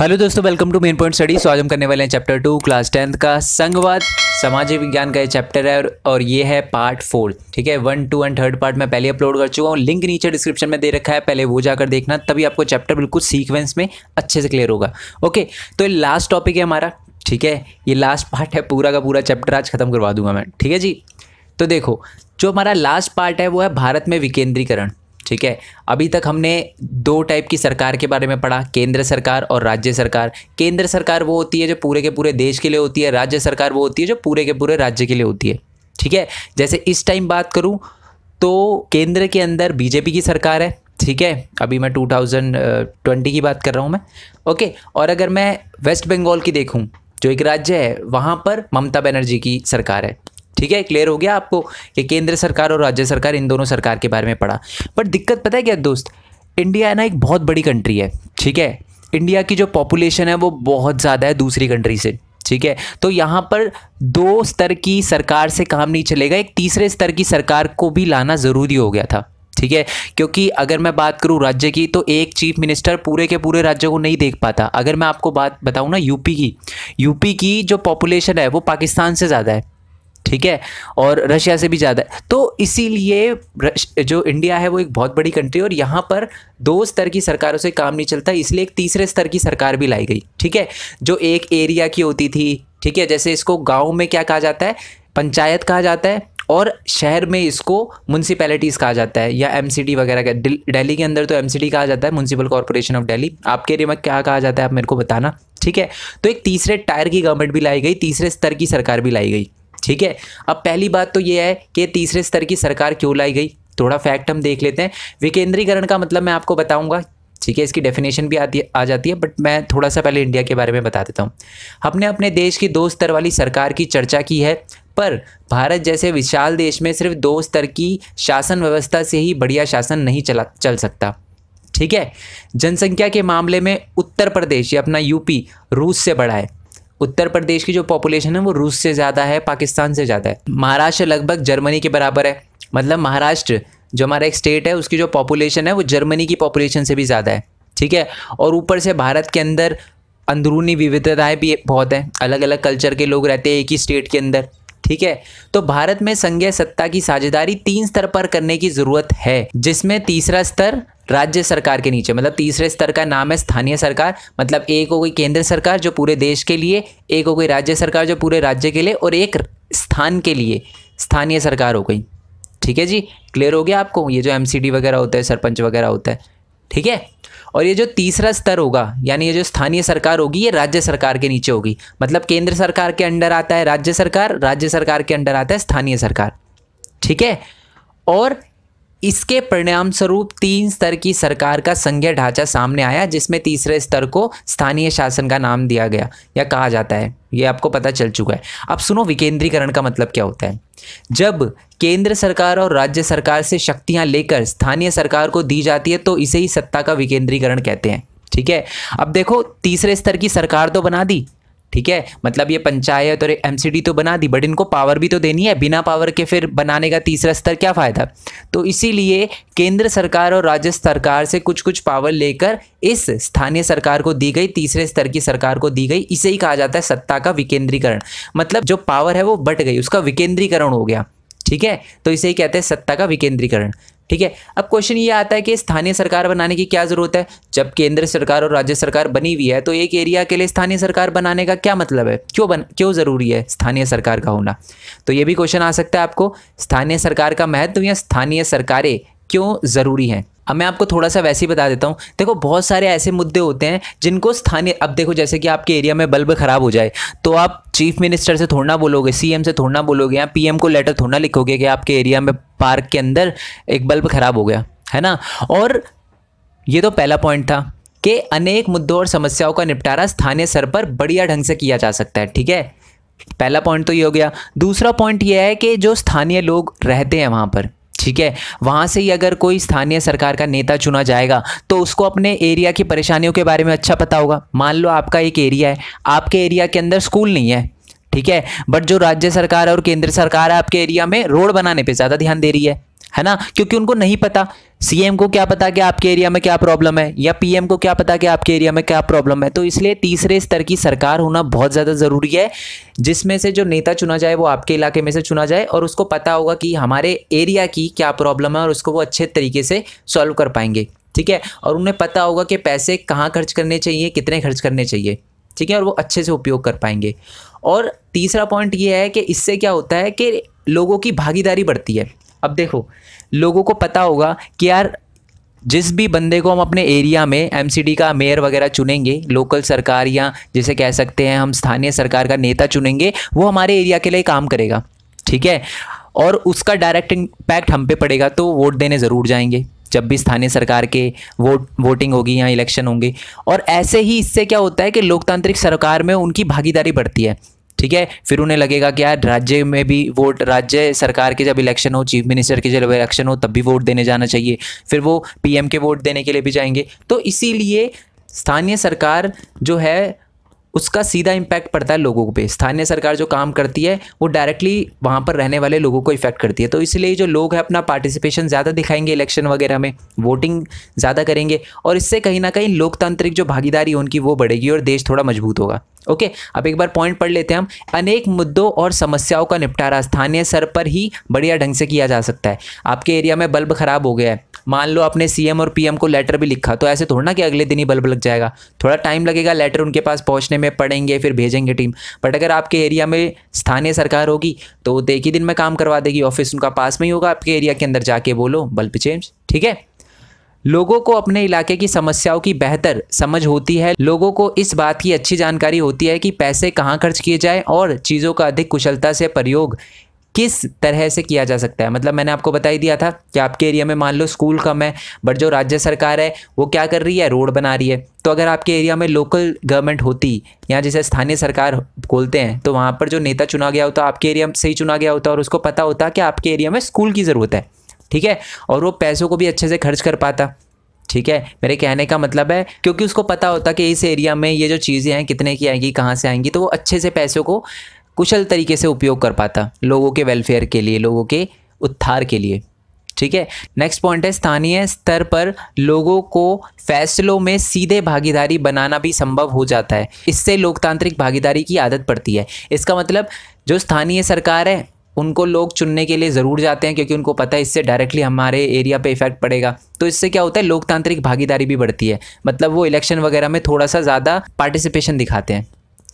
Hello दोस्तों, welcome to main point study. So आज हम करने वाले हैं चैप्टर 2 क्लास 10 का संघवाद, सामाजिक विज्ञान का ये चैप्टर है और ये है पार्ट 4। ठीक है, 1, 2 एंड 3rd पार्ट मैं पहले अपलोड कर चुका हूँ, लिंक नीचे डिस्क्रिप्शन में दे रखा है, पहले वो जाकर देखना, तभी आपको चैप्टर बिल्कुल सीक्वेंस में अच्छे से क्लियर होगा। ओके, तो ये लास्ट टॉपिक है हमारा। ठीक है, ये लास्ट पार्ट है, पूरा का पूरा चैप्टर आज खत्म करवा दूंगा मैं। ठीक है जी, तो देखो जो हमारा लास्ट पार्ट है वो है भारत में विकेंद्रीकरण। ठीक है, अभी तक हमने 2 टाइप की सरकार के बारे में पढ़ा, केंद्र सरकार और राज्य सरकार। केंद्र सरकार वो होती है जो पूरे के पूरे देश के लिए होती है, राज्य सरकार वो होती है जो पूरे के पूरे राज्य के लिए होती है। ठीक है, जैसे इस टाइम बात करूं तो केंद्र के अंदर बीजेपी की सरकार है। ठीक है, अभी मैं 2020 की बात कर रहा हूं मैं। ओके, और अगर मैं वेस्ट बंगाल की देखूँ, जो एक राज्य है, वहाँ पर ममता बनर्जी की सरकार है। ठीक है, क्लियर हो गया आपको कि केंद्र सरकार और राज्य सरकार, इन दोनों सरकार के बारे में पढ़ा। पर दिक्कत पता है क्या दोस्त, इंडिया है ना एक बहुत बड़ी कंट्री है। ठीक है, इंडिया की जो पॉपुलेशन है वो बहुत ज़्यादा है दूसरी कंट्री से। ठीक है, तो यहाँ पर 2 स्तर की सरकार से काम नहीं चलेगा, एक तीसरे स्तर की सरकार को भी लाना ज़रूरी हो गया था। ठीक है, क्योंकि अगर मैं बात करूं राज्य की तो एक चीफ मिनिस्टर पूरे के पूरे राज्य को नहीं देख पाता। अगर मैं आपको बात बताऊं ना, यूपी की जो पॉपुलेशन है वो पाकिस्तान से ज़्यादा है। ठीक है, और रशिया से भी ज़्यादा है। तो इसीलिए जो इंडिया है वो एक बहुत बड़ी कंट्री, और यहाँ पर 2 स्तर की सरकारों से काम नहीं चलता, इसलिए एक तीसरे स्तर की सरकार भी लाई गई। ठीक है, जो एक एरिया की होती थी। ठीक है, जैसे इसको गाँव में क्या कहा जाता है, पंचायत कहा जाता है, और शहर में इसको म्यूनसिपैलिटीज़ कहा जाता है, या एमसीडी वगैरह का। दिल्ली के अंदर तो एमसीडी कहा जाता है, म्यूनसिपल कॉर्पोरेशन ऑफ दिल्ली। आपके एरिया में क्या कहा जाता है आप मेरे को बताना। ठीक है, तो एक तीसरे टायर की गवर्नमेंट भी लाई गई, तीसरे स्तर की सरकार भी लाई गई। ठीक है, अब पहली बात तो ये है कि तीसरे स्तर की सरकार क्यों लाई गई, थोड़ा फैक्ट हम देख लेते हैं। विकेंद्रीकरण का मतलब मैं आपको बताऊँगा। ठीक है, इसकी डेफिनेशन भी आ जाती है, बट मैं थोड़ा सा पहले इंडिया के बारे में बता देता हूँ। हमने अपने देश की 2 स्तर वाली सरकार की चर्चा की है, पर भारत जैसे विशाल देश में सिर्फ 2 स्तर की शासन व्यवस्था से ही बढ़िया शासन नहीं चल सकता। ठीक है, जनसंख्या के मामले में उत्तर प्रदेश, या अपना यूपी, रूस से बड़ा है। उत्तर प्रदेश की जो पॉपुलेशन है वो रूस से ज़्यादा है, पाकिस्तान से ज़्यादा है। महाराष्ट्र लगभग जर्मनी के बराबर है, मतलब महाराष्ट्र जो हमारा एक स्टेट है उसकी जो पॉपुलेशन है वो जर्मनी की पॉपुलेशन से भी ज़्यादा है। ठीक है, और ऊपर से भारत के अंदर अंदरूनी विविधताएँ भी बहुत हैं, अलग अलग कल्चर के लोग रहते हैं एक ही स्टेट के अंदर। ठीक है, तो भारत में संघीय सत्ता की साझेदारी 3 स्तर पर करने की ज़रूरत है, जिसमें तीसरा स्तर राज्य सरकार के नीचे, मतलब तीसरे स्तर का नाम है स्थानीय सरकार। मतलब एक हो गई केंद्र सरकार जो पूरे देश के लिए, एक हो गई राज्य सरकार जो पूरे राज्य के लिए, और एक स्थान के लिए स्थानीय सरकार हो गई। ठीक है जी, क्लियर हो गया आपको, ये जो एमसीडी वगैरह होता है, सरपंच वगैरह होता है। ठीक है, और ये जो तीसरा स्तर होगा, यानी ये जो स्थानीय सरकार होगी, ये राज्य सरकार के नीचे होगी। मतलब केंद्र सरकार के अंडर आता है राज्य सरकार के अंडर आता है स्थानीय सरकार। ठीक है, और इसके परिणाम स्वरूप 3 स्तर की सरकार का संघीय ढांचा सामने आया, जिसमें तीसरे स्तर को स्थानीय शासन का नाम दिया गया, या कहा जाता है, ये आपको पता चल चुका है। अब सुनो विकेंद्रीकरण का मतलब क्या होता है। जब केंद्र सरकार और राज्य सरकार से शक्तियां लेकर स्थानीय सरकार को दी जाती है तो इसे ही सत्ता का विकेंद्रीकरण कहते हैं। ठीक है, अब देखो तीसरे स्तर की सरकार तो बना दी। ठीक है, मतलब ये पंचायत और एमसीडी तो बना दी, बट इनको पावर भी तो देनी है, बिना पावर के फिर बनाने का तीसरा स्तर क्या फ़ायदा। तो इसीलिए केंद्र सरकार और राज्य सरकार से कुछ कुछ पावर लेकर इस स्थानीय सरकार को दी गई, तीसरे स्तर की सरकार को दी गई, इसे ही कहा जाता है सत्ता का विकेंद्रीकरण। मतलब जो पावर है वो बट गई, उसका विकेंद्रीकरण हो गया। ठीक है, तो इसे ही कहते हैं सत्ता का विकेंद्रीकरण। ठीक है, अब क्वेश्चन ये आता है कि स्थानीय सरकार बनाने की क्या ज़रूरत है। जब केंद्र सरकार और राज्य सरकार बनी हुई है तो एक एरिया के लिए स्थानीय सरकार बनाने का क्या मतलब है, क्यों ज़रूरी है स्थानीय सरकार का होना। तो ये भी क्वेश्चन आ सकता है आपको, स्थानीय सरकार का महत्व या स्थानीय सरकारें क्यों ज़रूरी हैं। अब मैं आपको थोड़ा सा वैसे ही बता देता हूँ। देखो बहुत सारे ऐसे मुद्दे होते हैं जिनको स्थानीय, अब देखो जैसे कि आपके एरिया में बल्ब ख़राब हो जाए तो आप चीफ मिनिस्टर से थोड़ा ना बोलोगे, सीएम से थोड़ा ना बोलोगे, या पीएम को लेटर थोड़ा ना लिखोगे कि आपके एरिया में पार्क के अंदर एक बल्ब ख़राब हो गया है ना। और ये तो पहला पॉइंट था कि अनेक मुद्दों और समस्याओं का निपटारा स्थानीय स्तर पर बढ़िया ढंग से किया जा सकता है। ठीक है, पहला पॉइंट तो ये हो गया। दूसरा पॉइंट ये है कि जो स्थानीय लोग रहते हैं वहाँ पर, ठीक है, वहाँ से ही अगर कोई स्थानीय सरकार का नेता चुना जाएगा तो उसको अपने एरिया की परेशानियों के बारे में अच्छा पता होगा। मान लो आपका एक एरिया है, आपके एरिया के अंदर स्कूल नहीं है, ठीक है, बट जो राज्य सरकार और केंद्र सरकार है आपके एरिया में रोड बनाने पे ज़्यादा ध्यान दे रही है। है ना, क्योंकि उनको नहीं पता। सीएम को क्या पता कि आपके एरिया में क्या प्रॉब्लम है, या पीएम को क्या पता कि आपके एरिया में क्या प्रॉब्लम है। तो इसलिए तीसरे स्तर की सरकार होना बहुत ज़्यादा ज़रूरी है, जिसमें से जो नेता चुना जाए वो आपके इलाके में से चुना जाए और उसको पता होगा कि हमारे एरिया की क्या प्रॉब्लम है और उसको वो अच्छे तरीके से सॉल्व कर पाएंगे, ठीक है। और उन्हें पता होगा कि पैसे कहाँ खर्च करने चाहिए, कितने खर्च करने चाहिए, ठीक है, और वो अच्छे से उपयोग कर पाएंगे। और तीसरा पॉइंट ये है कि इससे क्या होता है कि लोगों की भागीदारी बढ़ती है। अब देखो, लोगों को पता होगा कि यार जिस भी बंदे को हम अपने एरिया में एमसीडी का मेयर वगैरह चुनेंगे, लोकल सरकार या जिसे कह सकते हैं हम स्थानीय सरकार का नेता चुनेंगे, वो हमारे एरिया के लिए काम करेगा, ठीक है, और उसका डायरेक्ट इम्पैक्ट हम पे पड़ेगा, तो वोट देने ज़रूर जाएंगे जब भी स्थानीय सरकार के वोटिंग होगी या इलेक्शन होंगे। और ऐसे ही इससे क्या होता है कि लोकतांत्रिक सरकार में उनकी भागीदारी बढ़ती है, ठीक है। फिर उन्हें लगेगा कि यार राज्य में भी वोट, राज्य सरकार के जब इलेक्शन हो, चीफ मिनिस्टर के जब इलेक्शन हो, तब भी वोट देने जाना चाहिए, फिर वो पीएम के वोट देने के लिए भी जाएंगे। तो इसीलिए स्थानीय सरकार जो है उसका सीधा इम्पैक्ट पड़ता है लोगों पे। स्थानीय सरकार जो काम करती है वो डायरेक्टली वहाँ पर रहने वाले लोगों को इफेक्ट करती है। तो इसलिए जो लोग हैं अपना पार्टिसिपेशन ज़्यादा दिखाएंगे इलेक्शन वगैरह में, वोटिंग ज़्यादा करेंगे, और इससे कहीं ना कहीं लोकतांत्रिक जो भागीदारी उनकी वो बढ़ेगी और देश थोड़ा मजबूत होगा। ओके, अब एक बार पॉइंट पढ़ लेते हैं हम। अनेक मुद्दों और समस्याओं का निपटारा स्थानीय स्तर पर ही बढ़िया ढंग से किया जा सकता है। आपके एरिया में बल्ब ख़राब हो गया है, मान लो आपने सीएम और पीएम को लेटर भी लिखा, तो ऐसे थोड़ा ना कि अगले दिन ही बल्ब लग जाएगा, थोड़ा टाइम लगेगा लेटर उनके पास पहुंचने में, पढ़ेंगे फिर भेजेंगे टीम। बट अगर आपके एरिया में स्थानीय सरकार होगी तो वो एक ही दिन में काम करवा देगी, ऑफिस उनका पास में ही होगा, आपके एरिया के अंदर जाके बोलो बल्ब चेंज, ठीक है। लोगों को अपने इलाके की समस्याओं की बेहतर समझ होती है, लोगों को इस बात की अच्छी जानकारी होती है कि पैसे कहाँ खर्च किए जाए और चीज़ों का अधिक कुशलता से प्रयोग किस तरह से किया जा सकता है। मतलब मैंने आपको बता ही दिया था कि आपके एरिया में मान लो स्कूल कम है, बट जो राज्य सरकार है वो क्या कर रही है, रोड बना रही है। तो अगर आपके एरिया में लोकल गवर्नमेंट होती, या जिसे स्थानीय सरकार बोलते हैं, तो वहाँ पर जो नेता चुना गया होता आपके एरिया से ही चुना गया होता और उसको पता होता कि आपके एरिया में स्कूल की ज़रूरत है, ठीक है, और वो पैसों को भी अच्छे से खर्च कर पाता, ठीक है। मेरे कहने का मतलब है क्योंकि उसको पता होता कि इस एरिया में ये जो चीज़ें हैं कितने की आएंगी, कहाँ से आएंगी, तो वो अच्छे से पैसों को कुशल तरीके से उपयोग कर पाता लोगों के वेलफेयर के लिए, लोगों के उत्थार के लिए, ठीक है। नेक्स्ट पॉइंट है, स्थानीय स्तर पर लोगों को फैसलों में सीधे भागीदारी बनाना भी संभव हो जाता है, इससे लोकतांत्रिक भागीदारी की आदत पड़ती है। इसका मतलब जो स्थानीय सरकार है उनको लोग चुनने के लिए ज़रूर जाते हैं, क्योंकि उनको पता है इससे डायरेक्टली हमारे एरिया पे इफेक्ट पड़ेगा। तो इससे क्या होता है, लोकतांत्रिक भागीदारी भी बढ़ती है, मतलब वो इलेक्शन वगैरह में थोड़ा सा ज़्यादा पार्टिसिपेशन दिखाते हैं,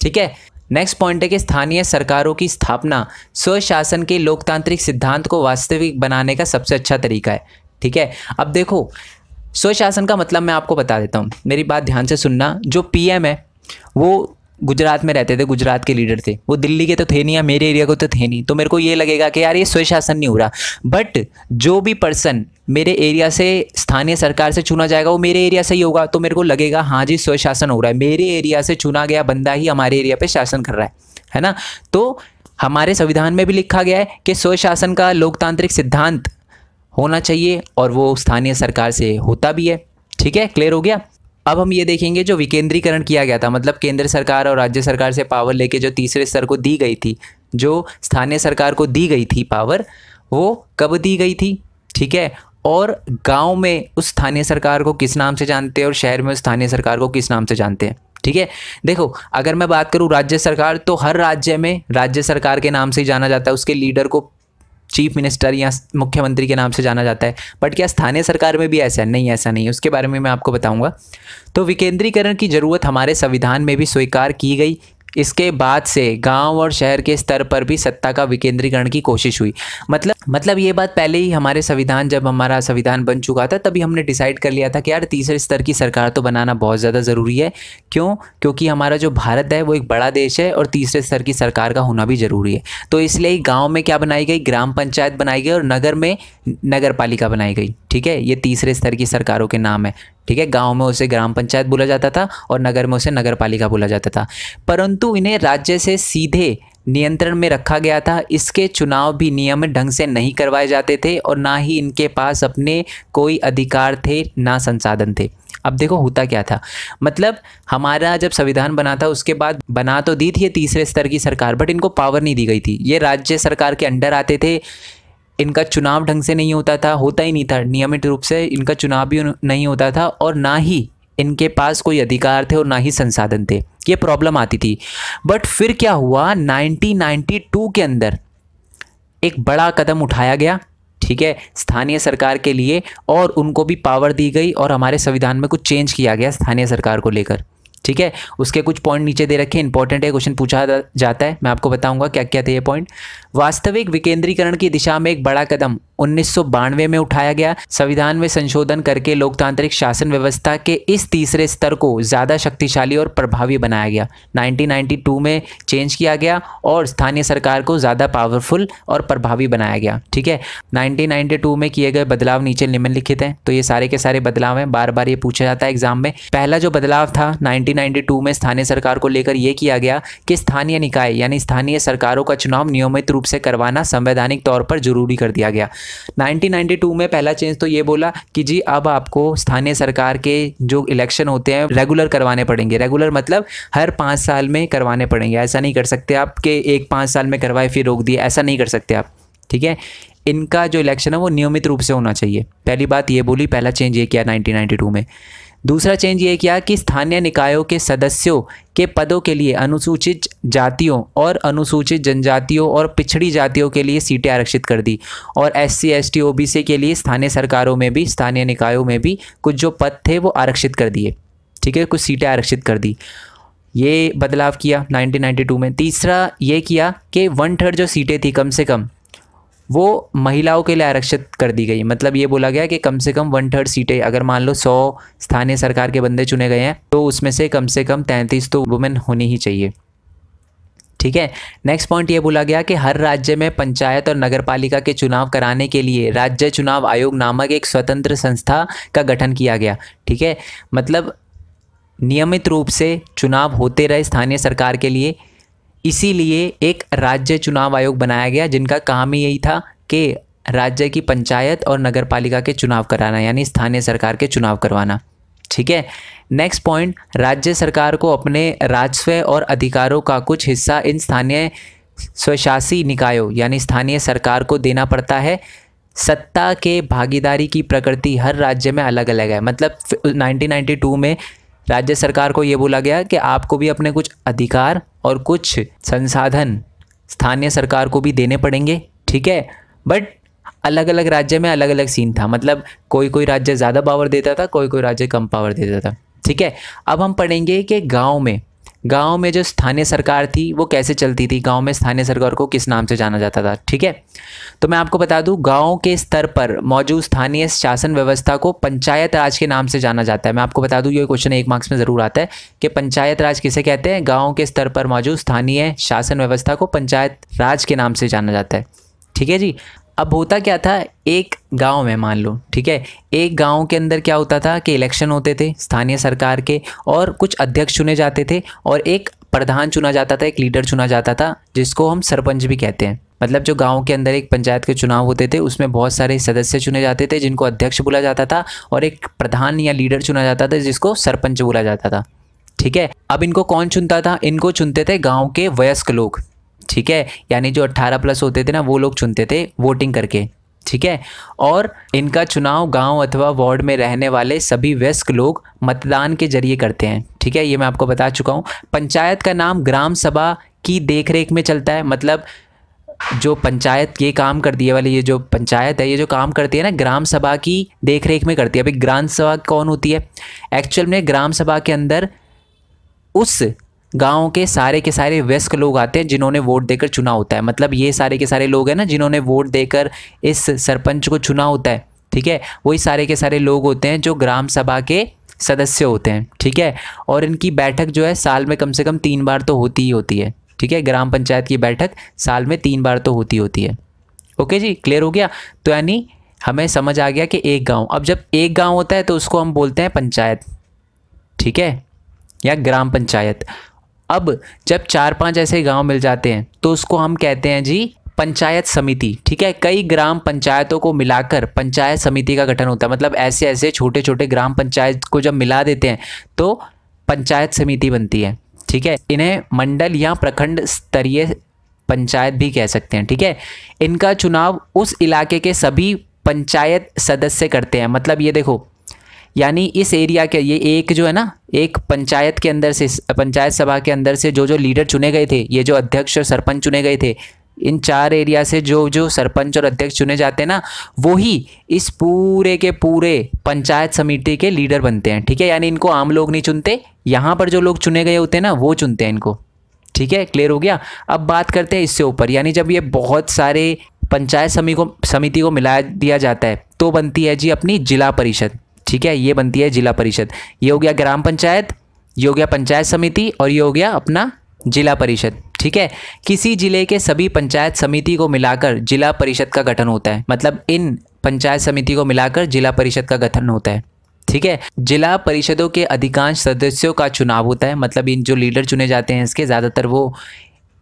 ठीक है। नेक्स्ट पॉइंट है कि स्थानीय सरकारों की स्थापना स्वशासन के लोकतांत्रिक सिद्धांत को वास्तविक बनाने का सबसे अच्छा तरीका है, ठीक है। अब देखो, स्वशासन का मतलब मैं आपको बता देता हूँ, मेरी बात ध्यान से सुनना। जो पीएम है वो गुजरात में रहते थे, गुजरात के लीडर थे, वो दिल्ली के तो थे नहीं या मेरे एरिया को तो थे नहीं, तो मेरे को ये लगेगा कि यार ये स्वशासन नहीं हो रहा। बट जो भी पर्सन मेरे एरिया से स्थानीय सरकार से चुना जाएगा वो मेरे एरिया से ही होगा, तो मेरे को लगेगा हाँ जी स्वशासन हो रहा है, मेरे एरिया से चुना गया बंदा ही हमारे एरिया पे शासन कर रहा है ना। तो हमारे संविधान में भी लिखा गया है कि स्वशासन का लोकतांत्रिक सिद्धांत होना चाहिए और वो स्थानीय सरकार से होता भी है, ठीक है, क्लियर हो गया। अब हम ये देखेंगे जो विकेंद्रीकरण किया गया था, मतलब केंद्र सरकार और राज्य सरकार से पावर लेके जो तीसरे स्तर को दी गई थी, जो स्थानीय सरकार को दी गई थी पावर, वो कब दी गई थी, ठीक है, और गांव में उस स्थानीय सरकार को किस नाम से जानते हैं और शहर में उस स्थानीय सरकार को किस नाम से जानते हैं, ठीक है। देखो, अगर मैं बात करूँ राज्य सरकार, तो हर राज्य में राज्य सरकार के नाम से ही जाना जाता है, उसके लीडर को चीफ मिनिस्टर या मुख्यमंत्री के नाम से जाना जाता है। बट क्या स्थानीय सरकार में भी ऐसा है? नहीं, ऐसा नहीं है, उसके बारे में मैं आपको बताऊंगा। तो विकेंद्रीकरण की ज़रूरत हमारे संविधान में भी स्वीकार की गई, इसके बाद से गांव और शहर के स्तर पर भी सत्ता का विकेंद्रीकरण की कोशिश हुई। मतलब ये बात पहले ही हमारे संविधान, जब हमारा संविधान बन चुका था तभी हमने डिसाइड कर लिया था कि यार तीसरे स्तर की सरकार तो बनाना बहुत ज़्यादा ज़रूरी है। क्यों? क्योंकि हमारा जो भारत है वो एक बड़ा देश है और तीसरे स्तर की सरकार का होना भी ज़रूरी है। तो इसलिए गाँव में क्या बनाई गई? ग्राम पंचायत बनाई गई, और नगर में नगर पालिका बनाई गई, ठीक है। ये तीसरे स्तर की सरकारों के नाम है, ठीक है। गांव में उसे ग्राम पंचायत बोला जाता था और नगर में उसे नगर पालिका बोला जाता था, परंतु इन्हें राज्य से सीधे नियंत्रण में रखा गया था। इसके चुनाव भी नियमित ढंग से नहीं करवाए जाते थे और ना ही इनके पास अपने कोई अधिकार थे, ना संसाधन थे। अब देखो होता क्या था, मतलब हमारा जब संविधान बना था उसके बाद बना तो दी थी ये तीसरे स्तर की सरकार, बट इनको पावर नहीं दी गई थी। ये राज्य सरकार के अंडर आते थे, इनका चुनाव ढंग से नहीं होता था, होता ही नहीं था, नियमित रूप से इनका चुनाव भी नहीं होता था और ना ही इनके पास कोई अधिकार थे और ना ही संसाधन थे। ये प्रॉब्लम आती थी। बट फिर क्या हुआ, 1992 के अंदर एक बड़ा कदम उठाया गया, ठीक है, स्थानीय सरकार के लिए, और उनको भी पावर दी गई और हमारे संविधान में कुछ चेंज किया गया स्थानीय सरकार को लेकर, ठीक है। उसके कुछ पॉइंट नीचे दे रखे, इंपॉर्टेंट है, क्वेश्चन पूछा जाता है, मैं आपको बताऊंगा क्या क्या थे ये पॉइंट। वास्तविक विकेंद्रीकरण की दिशा में एक बड़ा कदम 1992 में उठाया गया। संविधान में संशोधन करके लोकतांत्रिक शासन व्यवस्था के इस तीसरे स्तर को ज़्यादा शक्तिशाली और प्रभावी बनाया गया। 1992 में चेंज किया गया और स्थानीय सरकार को ज़्यादा पावरफुल और प्रभावी बनाया गया, ठीक है। 1992 में किए गए बदलाव नीचे निम्नलिखित हैं। तो ये सारे के सारे बदलाव हैं, बार बार ये पूछा जाता है एग्जाम में। पहला जो बदलाव था 1992 में स्थानीय सरकार को लेकर यह किया गया कि स्थानीय निकाय यानी स्थानीय सरकारों का चुनाव नियमित रूप से करवाना संवैधानिक तौर पर जरूरी कर दिया गया। 1992 में पहला चेंज तो ये बोला कि जी अब आपको स्थानीय सरकार के जो इलेक्शन होते हैं रेगुलर करवाने पड़ेंगे। रेगुलर मतलब हर 5 साल में करवाने पड़ेंगे। ऐसा नहीं कर सकते आप कि एक 5 साल में करवाए फिर रोक दिए, ऐसा नहीं कर सकते आप, ठीक है। इनका जो इलेक्शन है वो नियमित रूप से होना चाहिए, पहली बात ये बोली, पहला चेंज ये किया 1992 में। दूसरा चेंज ये किया कि स्थानीय निकायों के सदस्यों के पदों के लिए अनुसूचित जातियों और अनुसूचित जनजातियों और पिछड़ी जातियों के लिए सीटें आरक्षित कर दी, और SC, ST, OBC के लिए स्थानीय सरकारों में भी, स्थानीय निकायों में भी कुछ जो पद थे वो आरक्षित कर दिए, ठीक है, कुछ सीटें आरक्षित कर दी। ये बदलाव किया 1992 में। तीसरा ये किया कि 1/3 जो सीटें थी कम से कम वो महिलाओं के लिए आरक्षित कर दी गई। मतलब ये बोला गया कि कम से कम 1/3 सीटें, अगर मान लो 100 स्थानीय सरकार के बंदे चुने गए हैं तो उसमें से कम 33 तो वुमेन होनी ही चाहिए, ठीक है। नेक्स्ट पॉइंट ये बोला गया कि हर राज्य में पंचायत और नगरपालिका के चुनाव कराने के लिए राज्य चुनाव आयोग नामक एक स्वतंत्र संस्था का गठन किया गया, ठीक है। मतलब नियमित रूप से चुनाव होते रहे स्थानीय सरकार के लिए, इसीलिए एक राज्य चुनाव आयोग बनाया गया जिनका काम ही यही था कि राज्य की पंचायत और नगरपालिका के चुनाव कराना, यानी स्थानीय सरकार के चुनाव करवाना, ठीक है। नेक्स्ट पॉइंट, राज्य सरकार को अपने राजस्व और अधिकारों का कुछ हिस्सा इन स्थानीय स्वशासी निकायों यानी स्थानीय सरकार को देना पड़ता है। सत्ता के भागीदारी की प्रकृति हर राज्य में अलग अलग है। मतलब 1992 में राज्य सरकार को ये बोला गया कि आपको भी अपने कुछ अधिकार और कुछ संसाधन स्थानीय सरकार को भी देने पड़ेंगे, ठीक है। बट अलग अलग राज्य में अलग अलग सीन था, मतलब कोई कोई राज्य ज़्यादा पावर देता था, कोई कोई राज्य कम पावर देता था, ठीक है। अब हम पढ़ेंगे कि गांव में जो स्थानीय सरकार थी वो कैसे चलती थी, गांव में स्थानीय सरकार को किस नाम से जाना जाता था, ठीक है। तो मैं आपको बता दूं, गांव के स्तर पर मौजूद स्थानीय शासन व्यवस्था को पंचायत राज के नाम से जाना जाता है। मैं आपको बता दूं, ये क्वेश्चन 1 मार्क्स में ज़रूर आता है कि पंचायत राज किसे कहते हैं। गाँव के स्तर पर मौजूद स्थानीय शासन व्यवस्था को पंचायत राज के नाम से जाना जाता है, ठीक है जी। अब होता क्या था, एक गांव में मान लो, ठीक है, एक गांव के अंदर क्या होता था कि इलेक्शन होते थे स्थानीय सरकार के और कुछ अध्यक्ष चुने जाते थे और एक प्रधान चुना जाता था, एक लीडर चुना जाता था जिसको हम सरपंच भी कहते हैं। मतलब जो गांव के अंदर एक पंचायत के चुनाव होते थे उसमें बहुत सारे सदस्य चुने जाते थे जिनको अध्यक्ष बोला जाता था और एक प्रधान या लीडर चुना जाता था जिसको सरपंच बोला जाता था, ठीक है। अब इनको कौन चुनता था, इनको चुनते थे गाँव के वयस्क लोग, ठीक है, यानी जो 18+ होते थे ना वो लोग चुनते थे वोटिंग करके, ठीक है। और इनका चुनाव गांव अथवा वार्ड में रहने वाले सभी वयस्क लोग मतदान के जरिए करते हैं, ठीक है, ये मैं आपको बता चुका हूँ। पंचायत का नाम ग्राम सभा की देखरेख में चलता है। मतलब जो पंचायत ये काम करती है वाली, ये जो पंचायत है ये जो काम करती है ना ग्राम सभा की देखरेख में करती है। अभी ग्राम सभा कौन होती है, एक्चुअल में ग्राम सभा के अंदर उस गाँव के सारे वयस्क लोग आते हैं जिन्होंने वोट देकर चुना होता है। मतलब ये सारे के सारे लोग हैं ना जिन्होंने वोट देकर इस सरपंच को चुना होता है, ठीक है, वही सारे के सारे लोग होते हैं जो ग्राम सभा के सदस्य होते हैं, ठीक है। और इनकी बैठक जो है साल में कम से कम 3 बार तो होती ही होती है, ठीक है। ग्राम पंचायत की बैठक साल में 3 बार तो होती होती है। ओके जी, क्लियर हो गया। तो यानी हमें समझ आ गया कि एक गाँव, अब जब एक गाँव होता है तो उसको हम बोलते हैं पंचायत, ठीक है, या ग्राम पंचायत। अब जब 4-5 ऐसे गांव मिल जाते हैं तो उसको हम कहते हैं जी पंचायत समिति, ठीक है। कई ग्राम पंचायतों को मिलाकर पंचायत समिति का गठन होता है। मतलब ऐसे ऐसे छोटे छोटे ग्राम पंचायत को जब मिला देते हैं तो पंचायत समिति बनती है, ठीक है। इन्हें मंडल या प्रखंड स्तरीय पंचायत भी कह सकते हैं, ठीक है। इनका चुनाव उस इलाके के सभी पंचायत सदस्य करते हैं। मतलब ये देखो, यानी इस एरिया के ये एक जो है ना, एक पंचायत के अंदर से, पंचायत सभा के अंदर से जो जो लीडर चुने गए थे, ये जो अध्यक्ष और सरपंच चुने गए थे, इन चार एरिया से जो जो सरपंच और अध्यक्ष चुने जाते हैं ना, वो ही इस पूरे के पूरे पंचायत समिति के लीडर बनते हैं, ठीक है। यानी इनको आम लोग नहीं चुनते, यहाँ पर जो लोग चुने गए होते हैं ना, वो चुनते हैं इनको, ठीक है। क्लियर हो गया। अब बात करते हैं इससे ऊपर, यानी जब ये बहुत सारे पंचायत समिति को मिला दिया जाता है तो बनती है जी अपनी जिला परिषद, ठीक है। ये बनती है जिला परिषद। ये हो गया ग्राम पंचायत, ये हो गया पंचायत समिति और ये हो गया अपना जिला परिषद, ठीक है। किसी जिले के सभी पंचायत समिति को मिलाकर जिला परिषद का गठन होता है। मतलब इन पंचायत समिति को मिलाकर जिला परिषद का गठन होता है, ठीक है। जिला परिषदों के अधिकांश सदस्यों का चुनाव होता है। मतलब इन जो लीडर चुने जाते हैं इसके ज़्यादातर वो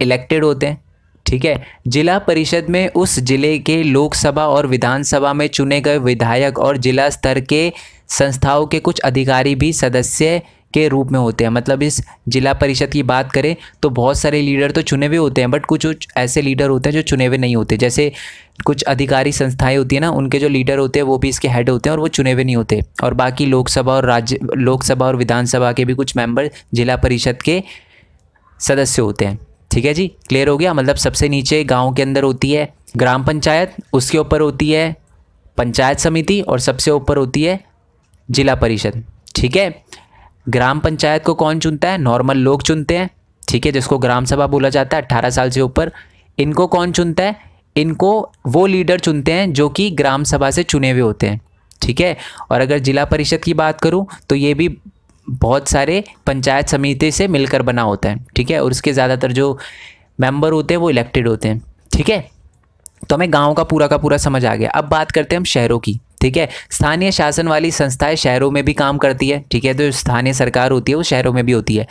इलेक्टेड होते हैं, ठीक है। जिला परिषद में उस जिले के लोकसभा और विधानसभा में चुने गए विधायक और जिला स्तर के संस्थाओं के कुछ अधिकारी भी सदस्य के रूप में होते हैं। मतलब इस जिला परिषद की बात करें तो बहुत सारे लीडर तो चुने हुए होते हैं, बट कुछ ऐसे लीडर होते हैं जो चुने हुए नहीं होते। जैसे कुछ अधिकारी संस्थाएं होती है ना, उनके जो लीडर होते हैं वो भी इसके हेड होते हैं और वो चुने हुए नहीं होते। और बाकी लोकसभा और विधानसभा के भी कुछ मेंबर जिला परिषद के सदस्य होते हैं, ठीक है जी। क्लियर हो गया। मतलब सबसे नीचे गांव के अंदर होती है ग्राम पंचायत, उसके ऊपर होती है पंचायत समिति और सबसे ऊपर होती है जिला परिषद, ठीक है। ग्राम पंचायत को कौन चुनता है? नॉर्मल लोग चुनते हैं, ठीक है, जिसको ग्राम सभा बोला जाता है। 18 साल से ऊपर इनको कौन चुनता है? इनको वो लीडर चुनते हैं जो कि ग्राम सभा से चुने हुए होते हैं, ठीक है। और अगर जिला परिषद की बात करूँ तो ये भी बहुत सारे पंचायत समिति से मिलकर बना होता है, ठीक है। और उसके ज़्यादातर जो मेंबर होते हैं वो इलेक्टेड होते हैं, ठीक है। तो हमें गांव का पूरा समझ आ गया। अब बात करते हैं हम शहरों की, ठीक है। स्थानीय शासन वाली संस्थाएं शहरों में भी काम करती है, ठीक है। तो स्थानीय सरकार होती है वो शहरों में भी होती है।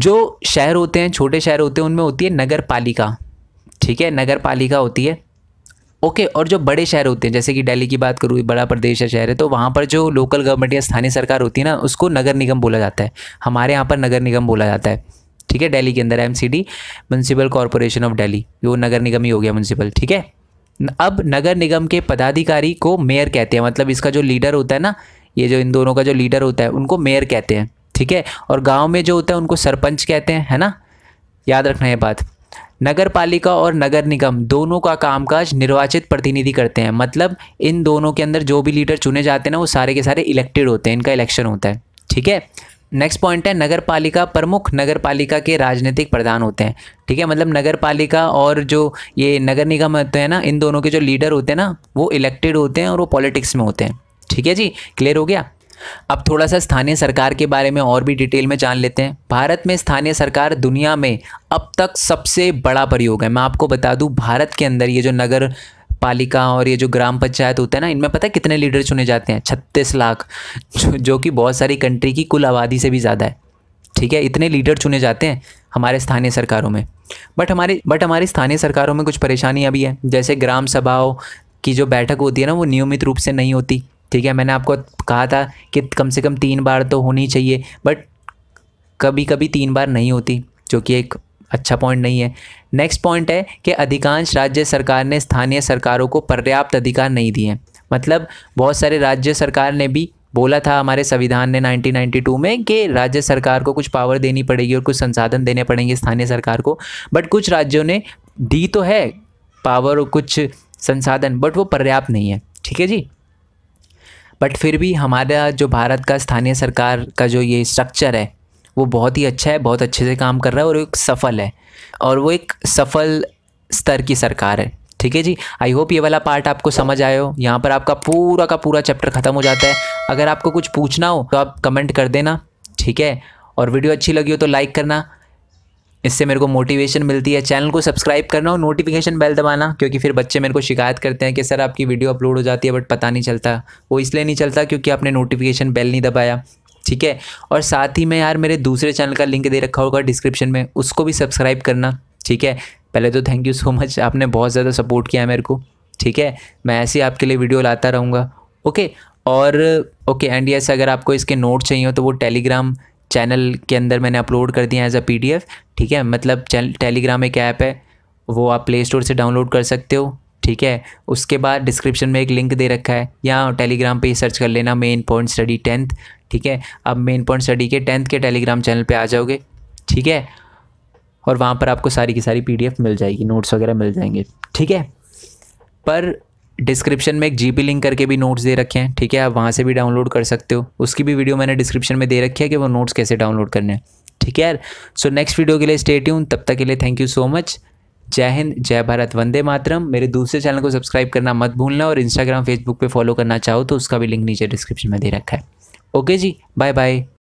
जो शहर होते हैं, छोटे शहर होते हैं, उनमें होती है नगर पालिका, ठीक है, नगर पालिका होती है, ओके। और जो बड़े शहर होते हैं, जैसे कि दिल्ली की बात करूँ, बड़ा प्रदेश है, शहर है, तो वहाँ पर जो लोकल गवर्नमेंट या स्थानीय सरकार होती है ना, उसको नगर निगम बोला जाता है। हमारे यहाँ पर नगर निगम बोला जाता है, ठीक है। दिल्ली के अंदर MCD, municipal corporation of Delhi, वो नगर निगम ही हो गया म्युनिसिपल, ठीक है। अब नगर निगम के पदाधिकारी को मेयर कहते हैं। मतलब इसका जो लीडर होता है ना, ये जो इन दोनों का जो लीडर होता है उनको मेयर कहते हैं, ठीक है। और गाँव में जो होता है उनको सरपंच कहते हैं, है ना, याद रखना ये बात। नगर पालिका और नगर निगम दोनों का कामकाज निर्वाचित प्रतिनिधि करते हैं। मतलब इन दोनों के अंदर जो भी लीडर चुने जाते हैं ना, वो सारे के सारे इलेक्टेड होते हैं, इनका इलेक्शन होता है, ठीक है। नेक्स्ट पॉइंट है नगर पालिका प्रमुख नगर पालिका के राजनीतिक प्रधान होते हैं, ठीक है। मतलब नगर पालिका और जो ये नगर निगम होते हैं ना, इन दोनों के जो लीडर होते हैं ना, वो इलेक्टेड होते हैं और वो पॉलिटिक्स में होते हैं, ठीक है जी। क्लियर हो गया। अब थोड़ा सा स्थानीय सरकार के बारे में और भी डिटेल में जान लेते हैं। भारत में स्थानीय सरकार दुनिया में अब तक सबसे बड़ा प्रयोग है। मैं आपको बता दूं, भारत के अंदर ये जो नगर पालिका और ये जो ग्राम पंचायत होता है ना, इनमें पता है कितने लीडर चुने जाते हैं? 36 लाख, जो कि बहुत सारी कंट्री की कुल आबादी से भी ज़्यादा है, ठीक है। इतने लीडर चुने जाते हैं हमारे स्थानीय सरकारों में। बट हमारी स्थानीय सरकारों में कुछ परेशानियाँ भी हैं। जैसे ग्राम सभाओं की जो बैठक होती है ना, वो नियमित रूप से नहीं होती, ठीक है। मैंने आपको कहा था कि कम से कम 3 बार तो होनी चाहिए, बट कभी कभी 3 बार नहीं होती, जो कि एक अच्छा पॉइंट नहीं है। नेक्स्ट पॉइंट है कि अधिकांश राज्य सरकार ने स्थानीय सरकारों को पर्याप्त अधिकार नहीं दिए हैं। मतलब बहुत सारे राज्य सरकार ने भी बोला था, हमारे संविधान ने 1992 में, कि राज्य सरकार को कुछ पावर देनी पड़ेगी और कुछ संसाधन देने पड़ेंगे स्थानीय सरकार को, बट कुछ राज्यों ने दी तो है पावर और कुछ संसाधन, बट वो पर्याप्त नहीं है, ठीक है जी। बट फिर भी हमारा जो भारत का स्थानीय सरकार का जो ये स्ट्रक्चर है वो बहुत ही अच्छा है, बहुत अच्छे से काम कर रहा है और एक सफल है, और वो एक सफल स्तर की सरकार है, ठीक है जी। आई होप ये वाला पार्ट आपको समझ आया हो। यहाँ पर आपका पूरा का पूरा चैप्टर ख़त्म हो जाता है। अगर आपको कुछ पूछना हो तो आप कमेंट कर देना, ठीक है। और वीडियो अच्छी लगी हो तो लाइक करना, इससे मेरे को मोटिवेशन मिलती है। चैनल को सब्सक्राइब करना और नोटिफिकेशन बेल दबाना, क्योंकि फिर बच्चे मेरे को शिकायत करते हैं कि सर आपकी वीडियो अपलोड हो जाती है बट पता नहीं चलता। वो इसलिए नहीं चलता क्योंकि आपने नोटिफिकेशन बेल नहीं दबाया, ठीक है। और साथ ही में यार मेरे दूसरे चैनल का लिंक दे रखा होगा डिस्क्रिप्शन में, उसको भी सब्सक्राइब करना, ठीक है। पहले तो थैंक यू सो मच, आपने बहुत ज़्यादा सपोर्ट किया है मेरे को, ठीक है। मैं ऐसे ही आपके लिए वीडियो लाता रहूँगा, ओके। और ओके एंड यस, अगर आपको इसके नोट चाहिए हो तो वो टेलीग्राम चैनल के अंदर मैंने अपलोड कर दिया है एज अ PDF, ठीक है। मतलब टेलीग्राम एक ऐप है वो आप प्ले स्टोर से डाउनलोड कर सकते हो, ठीक है। उसके बाद डिस्क्रिप्शन में एक लिंक दे रखा है, यहाँ टेलीग्राम पे सर्च कर लेना मेन पॉइंट स्टडी 10th, ठीक है। आप मेन पॉइंट स्टडी के 10th के टेलीग्राम चैनल पे आ जाओगे, ठीक है, और वहाँ पर आपको सारी की सारी PDF मिल जाएगी, नोट्स वगैरह मिल जाएंगे, ठीक है। पर डिस्क्रिप्शन में एक GP लिंक करके भी नोट्स दे रखे हैं, ठीक है, आप वहाँ से भी डाउनलोड कर सकते हो। उसकी भी वीडियो मैंने डिस्क्रिप्शन में दे रखी है कि वो नोट्स कैसे डाउनलोड करने हैं, ठीक है यार। सो नेक्स्ट वीडियो के लिए स्टे ट्यून, तब तक के लिए थैंक यू सो मच। जय हिंद, जय भारत, वंदे मातरम। मेरे दूसरे चैनल को सब्सक्राइब करना मत भूलना, और इंस्टाग्राम फेसबुक पे फॉलो करना चाहो तो उसका भी लिंक नीचे डिस्क्रिप्शन में दे रखा है। ओके जी, बाय बाय।